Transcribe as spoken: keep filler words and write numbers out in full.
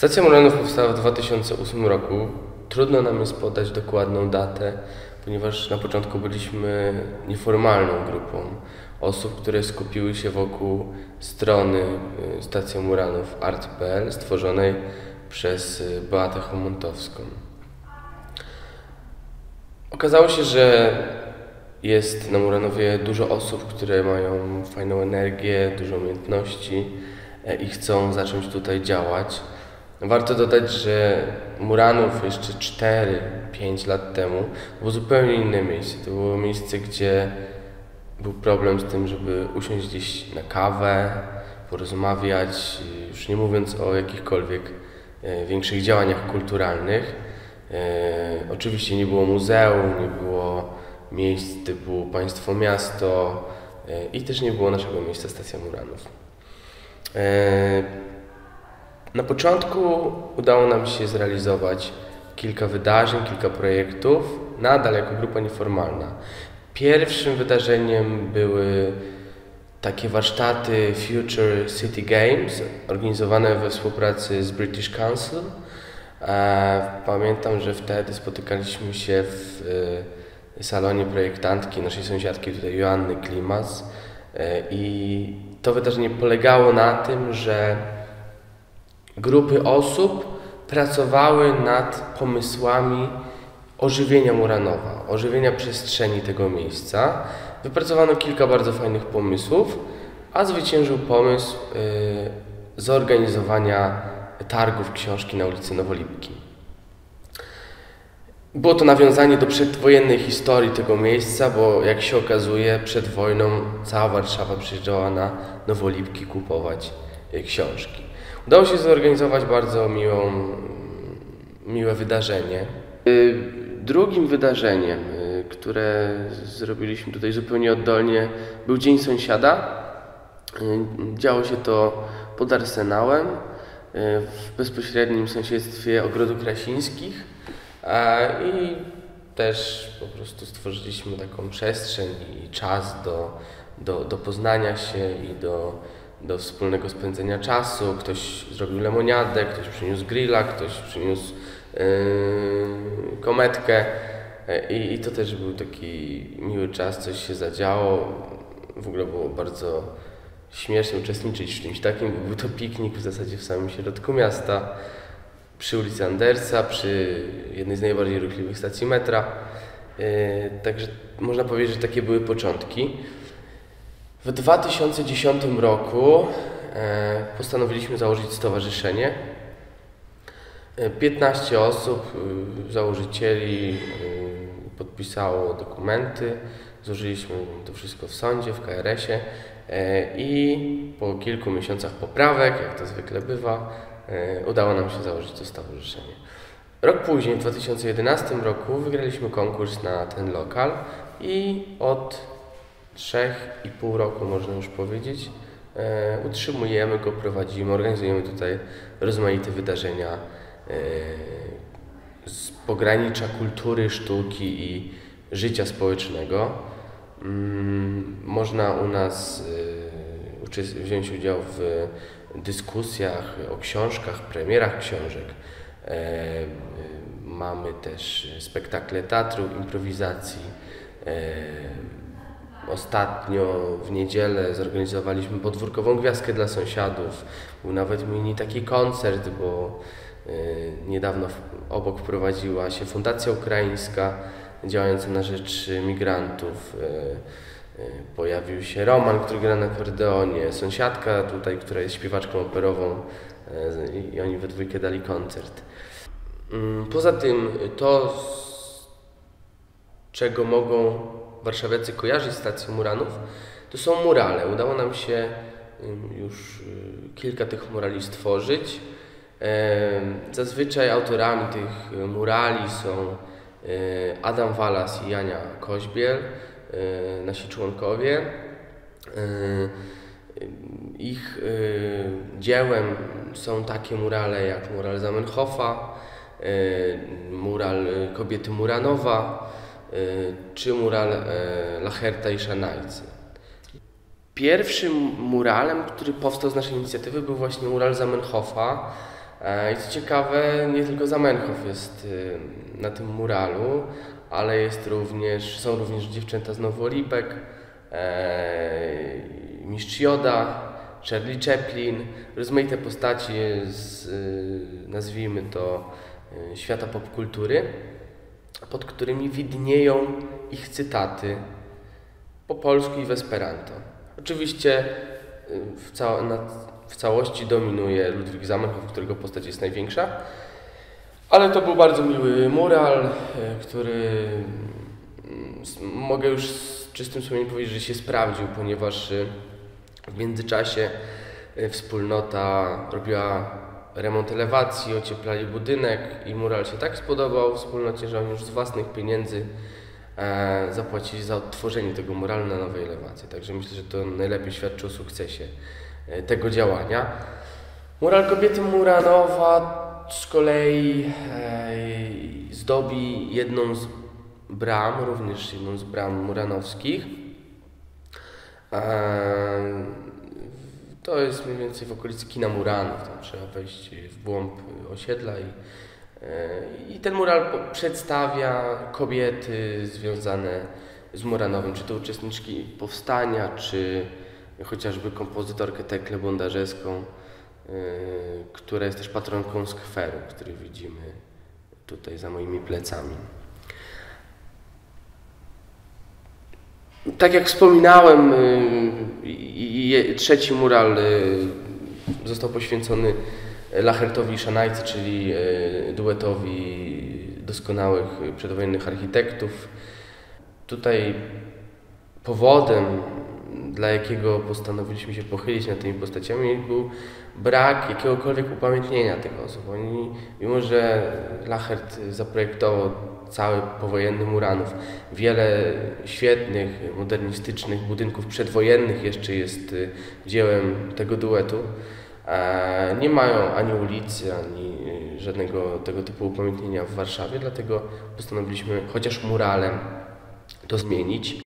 Stacja Muranów powstała w dwa tysiące ósmym roku. Trudno nam jest podać dokładną datę, ponieważ na początku byliśmy nieformalną grupą osób, które skupiły się wokół strony Stacja Muranów art kropka p l stworzonej przez Boatechę Montowską. Okazało się, że jest na Muranowie dużo osób, które mają fajną energię, dużo umiejętności i chcą zacząć tutaj działać. Warto dodać, że Muranów jeszcze cztery, pięć lat temu było zupełnie inne miejsce. To było miejsce, gdzie był problem z tym, żeby usiąść gdzieś na kawę, porozmawiać, już nie mówiąc o jakichkolwiek większych działaniach kulturalnych. Oczywiście nie było muzeum, nie było miejsc typu Państwo Miasto i też nie było naszego miejsca Stacja Muranów. Na początku udało nam się zrealizować kilka wydarzeń, kilka projektów, nadal jako grupa nieformalna. Pierwszym wydarzeniem były takie warsztaty Future City Games organizowane we współpracy z British Council. Pamiętam, że wtedy spotykaliśmy się w salonie projektantki naszej sąsiadki tutaj Joanny Klimas i to wydarzenie polegało na tym, że grupy osób pracowały nad pomysłami ożywienia Muranowa, ożywienia przestrzeni tego miejsca. Wypracowano kilka bardzo fajnych pomysłów, a zwyciężył pomysł y, zorganizowania targów książki na ulicy Nowolipki. Było to nawiązanie do przedwojennej historii tego miejsca, bo jak się okazuje, przed wojną cała Warszawa przyjeżdżała na Nowolipki kupować y, książki. Udało się zorganizować bardzo miłą, miłe wydarzenie. Drugim wydarzeniem, które zrobiliśmy tutaj zupełnie oddolnie, był Dzień Sąsiada. Działo się to pod Arsenałem, w bezpośrednim sąsiedztwie Ogrodu Krasińskich i też po prostu stworzyliśmy taką przestrzeń i czas do, do, do poznania się i do do wspólnego spędzenia czasu. Ktoś zrobił lemoniadę, ktoś przyniósł grilla, ktoś przyniósł yy, kometkę I, i to też był taki miły czas, coś się zadziało. W ogóle było bardzo śmiesznie uczestniczyć w czymś takim, bo był to piknik w zasadzie w samym środku miasta, przy ulicy Andersa, przy jednej z najbardziej ruchliwych stacji metra. Yy, także można powiedzieć, że takie były początki. W dwa tysiące dziesiątym roku postanowiliśmy założyć stowarzyszenie. piętnaście osób, założycieli, podpisało dokumenty. Złożyliśmy to wszystko w sądzie, w K R S ie i po kilku miesiącach poprawek, jak to zwykle bywa, udało nam się założyć to stowarzyszenie. Rok później, w dwa tysiące jedenastym roku, wygraliśmy konkurs na ten lokal i od trzech i pół roku, można już powiedzieć, e, utrzymujemy go, prowadzimy, organizujemy tutaj rozmaite wydarzenia e, z pogranicza kultury, sztuki i życia społecznego. Mm, można u nas e, wziąć udział w dyskusjach o książkach, premierach książek. E, mamy też spektakle teatru, improwizacji. E, Ostatnio w niedzielę zorganizowaliśmy podwórkową gwiazdkę dla sąsiadów. Był nawet mini taki koncert, bo y, niedawno w, obok wprowadziła się Fundacja Ukraińska działająca na rzecz migrantów. Y, y, pojawił się Roman, który gra na akordeonie, sąsiadka tutaj, która jest śpiewaczką operową y, i oni we dwójkę dali koncert. Y, poza tym to, z czego mogą warszawiacy kojarzy Stację Muranów, to są murale. Udało nam się już kilka tych murali stworzyć. Zazwyczaj autorami tych murali są Adam Walas i Ania Koźbiel, nasi członkowie. Ich dziełem są takie murale jak mural Zamenhofa, mural kobiety Muranowa, czy mural Lacherta i Szanajcy. Pierwszym muralem, który powstał z naszej inicjatywy, był właśnie mural Zamenhofa. I co ciekawe, nie tylko Zamenhof jest na tym muralu, ale jest również, są również dziewczęta z Nowolipek, mistrz Joda, Charlie Chaplin, rozmaite postaci z, nazwijmy to, świata popkultury, pod którymi widnieją ich cytaty po polsku i w Esperanto. Oczywiście w, ca na, w całości dominuje Ludwik Zamenhof, którego postać jest największa, ale to był bardzo miły mural, który mogę już z czystym sumieniem powiedzieć, że się sprawdził, ponieważ w międzyczasie wspólnota robiła remont elewacji, ocieplali budynek i mural się tak spodobał wspólnocie, że oni już z własnych pieniędzy e, zapłacili za odtworzenie tego muralu na nowej elewacji. Także myślę, że to najlepiej świadczy o sukcesie e, tego działania. Mural kobiety Muranowa z kolei e, zdobi jedną z bram, również jedną z bram muranowskich. E, To jest mniej więcej w okolicy kina Muranów, tam trzeba wejść w głąb osiedla i, yy, i ten mural przedstawia kobiety związane z Muranowym, czy to uczestniczki powstania, czy chociażby kompozytorkę Teklę Bondarzewską, yy, która jest też patronką skweru, który widzimy tutaj za moimi plecami. Tak jak wspominałem, yy, trzeci mural yy, został poświęcony Lachertowi i Szanajce, czyli yy, duetowi doskonałych przedwojennych architektów. Tutaj powodem, dla jakiego postanowiliśmy się pochylić nad tymi postaciami, był brak jakiegokolwiek upamiętnienia tych osób. Oni, mimo że Lachert zaprojektował cały powojenny Muranów, wiele świetnych, modernistycznych budynków przedwojennych jeszcze jest dziełem tego duetu. Nie mają ani ulicy, ani żadnego tego typu upamiętnienia w Warszawie, dlatego postanowiliśmy chociaż muralem to zmienić.